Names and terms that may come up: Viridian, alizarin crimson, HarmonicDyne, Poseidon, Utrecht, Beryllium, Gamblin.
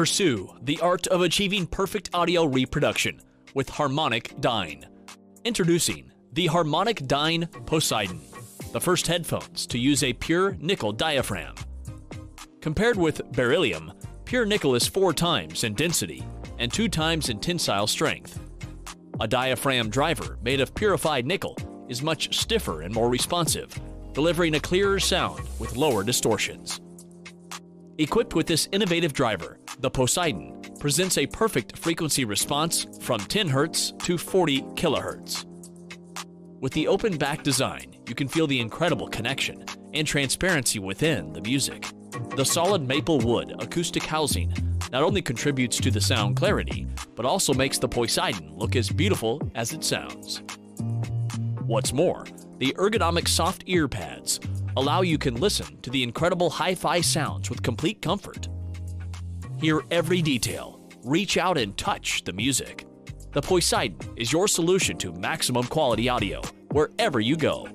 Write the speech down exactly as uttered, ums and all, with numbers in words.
Pursue the art of achieving perfect audio reproduction with HarmonicDyne. Introducing the HarmonicDyne Poseidon, the first headphones to use a pure nickel diaphragm. Compared with beryllium, pure nickel is four times in density and two times in tensile strength. A diaphragm driver made of purified nickel is much stiffer and more responsive, delivering a clearer sound with lower distortions. Equipped with this innovative driver, the Poseidon presents a perfect frequency response from ten hertz to forty kilohertz. With the open back design, you can feel the incredible connection and transparency within the music. The solid maple wood acoustic housing not only contributes to the sound clarity, but also makes the Poseidon look as beautiful as it sounds. What's more, the ergonomic soft ear pads allow you to listen to the incredible hi-fi sounds with complete comfort. Hear every detail, reach out and touch the music. The Poseidon is your solution to maximum quality audio wherever you go.